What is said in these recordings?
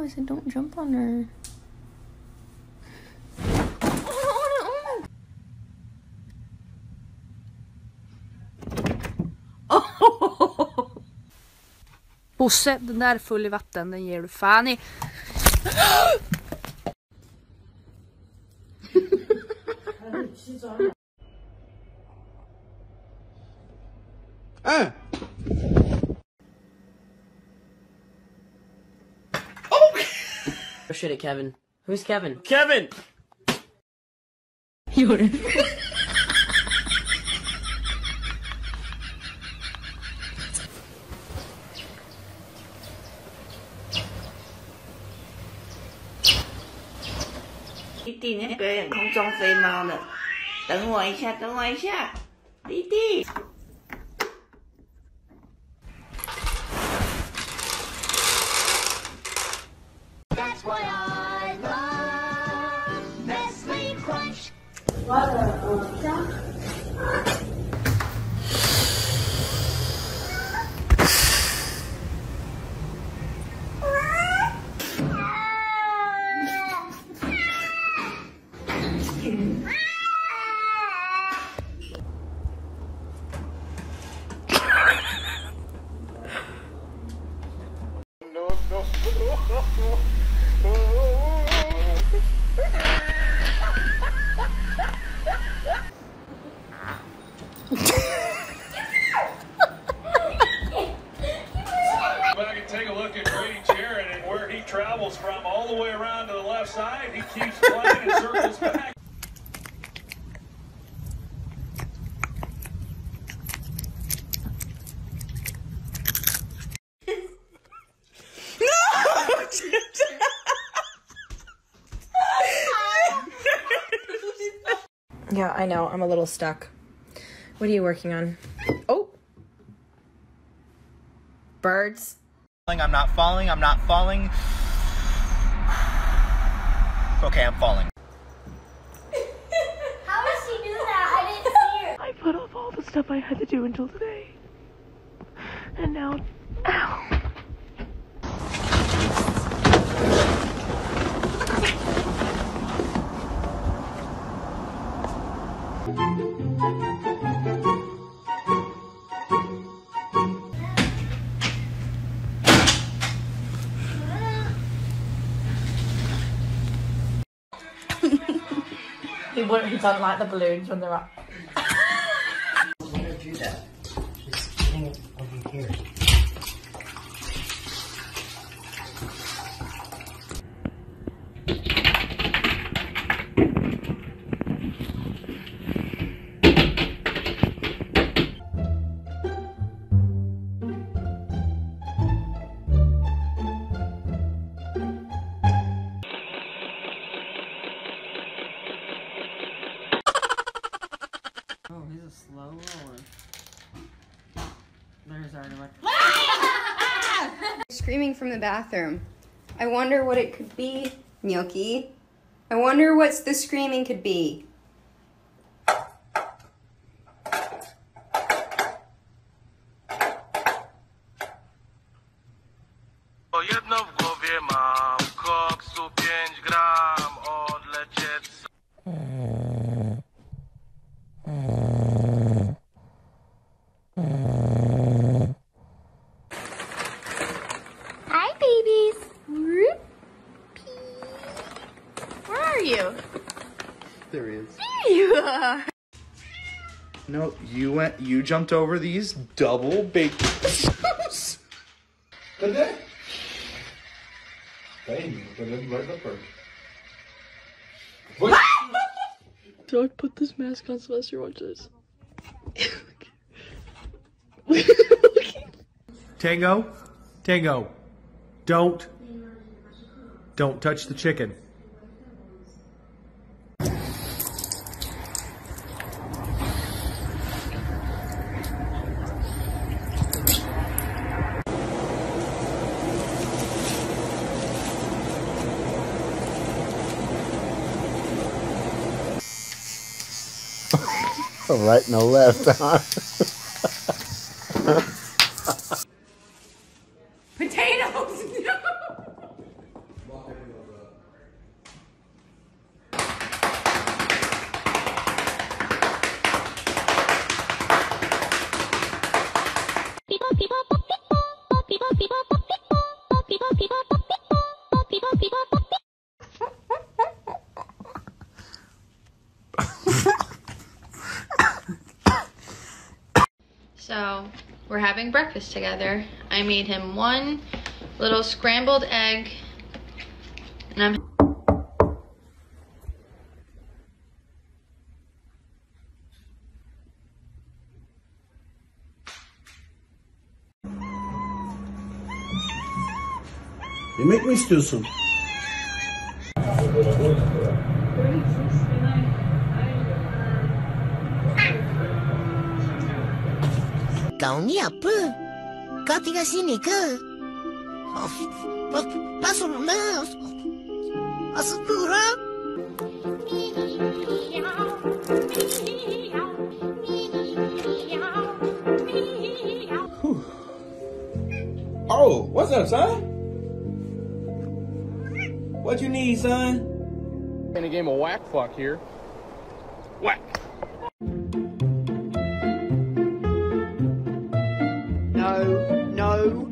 know. I said don't jump on her. Bosse, den där är full i vatten, den ger du fan I. Oh! Oh shit at Kevin. Who's Kevin? Kevin! You're...弟弟，你表演空中飞猫了，等我一下，等我一下，弟弟。That's why I love Nestle Crunch. What a awesome. From all the way around to the left side, he keeps flying and circles back. Yeah, I know, I'm a little stuck. What are you working on? Oh! Birds. I'm not falling, I'm not falling. Okay, I'm falling. How does she do that? I didn't see her. I put off all the stuff I had to do until today. And now... Ow! He doesn't like the balloons when they're up. I'm gonna do that. Just hang it over here. Slow roller. There's our electric. Screaming from the bathroom. I wonder what it could be, Gnocchi. I wonder what the screaming could be. There he is. There you are. No, you jumped over these double big shoes. Did they? Dang, I didn't like the first. What? Don't put this mask on, Sylvester, watch this. Tango, Tango, don't touch the chicken. Right, no left, huh? Potatoes! No! we're having breakfast together. I made him one little scrambled egg, and You make me steal some. 가온이 아빠, 커피가 시니까 빠소나 아스쿠라. Oh, what's up, son? What you need, son? In a game of whack fuck here. Whack. No.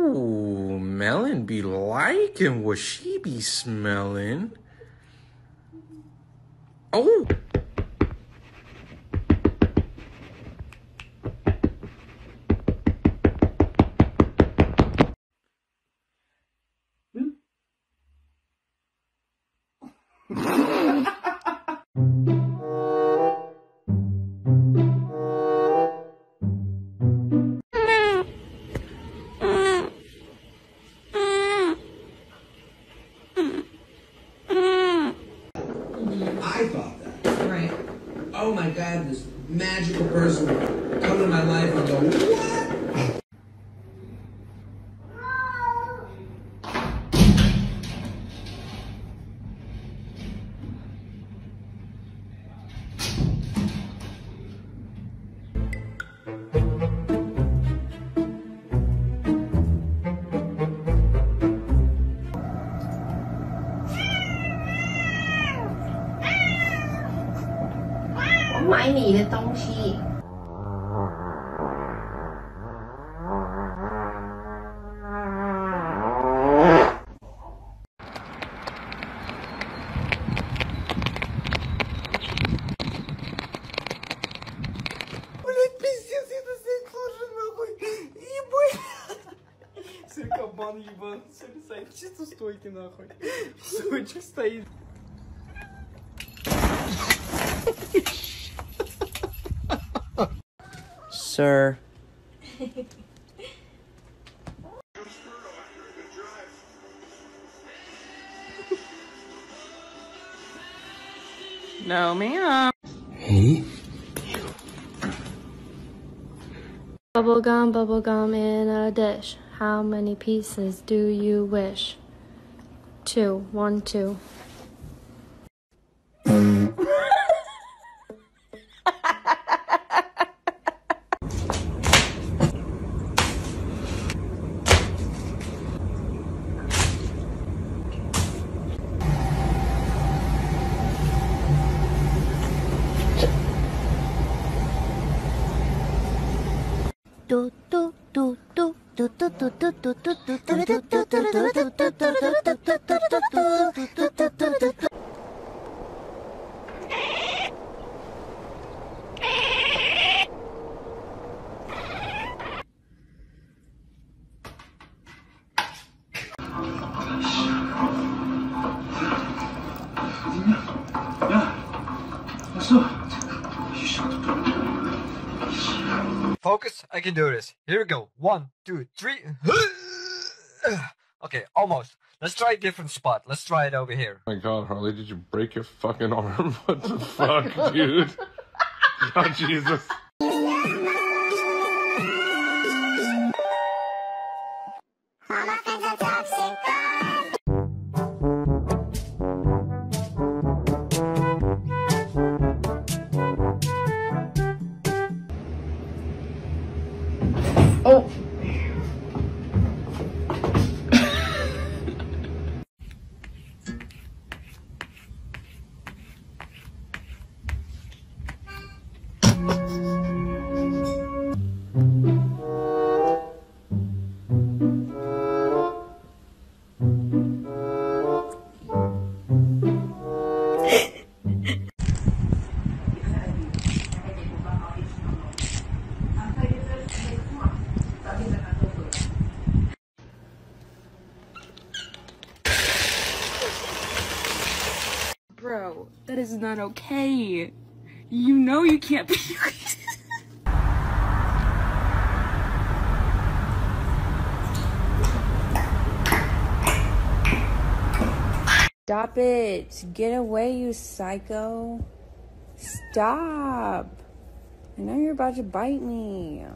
Ooh, Melon be liking what she be smelling. Oh. I thought that. Right. Oh my God, this magical person would come to my life and go, what? Чисто стойте нахуй. Сучек стоит. Sir. No, ma'am. Hey. Bubblegum in a dish. How many pieces do you wish? 2, 1, 2. Focus, I can do this. Here we go. 1, 2, 3. Okay, almost. Let's try a different spot. Let's try it over here. Oh my God, Harley, did you break your fucking arm? What the fuck, dude? Oh, Jesus. bro, that is not okay. You know you can't be. Stop it. Get away, you psycho. Stop. I know you're about to bite me.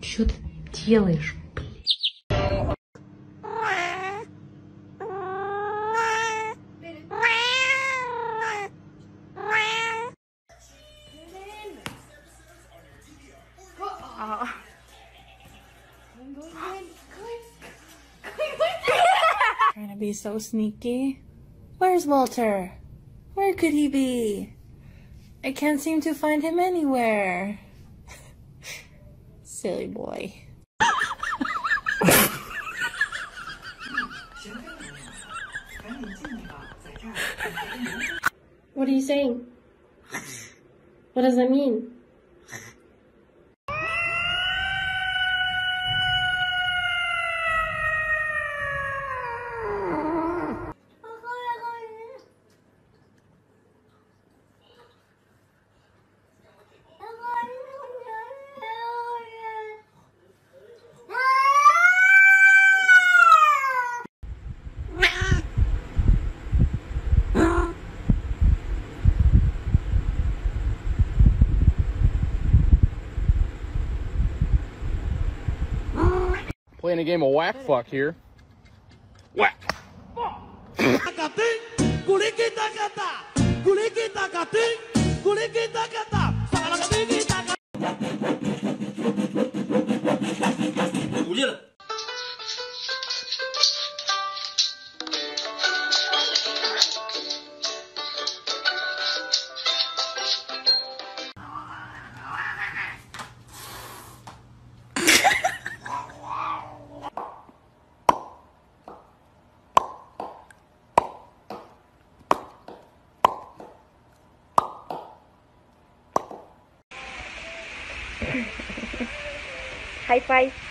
Что ты делаешь? Trying to be so sneaky. Where's Walter? Where could he be? I can't seem to find him anywhere. Silly boy. What are you saying? What does that mean? Playing a game of whack fuck here. Whack. High five.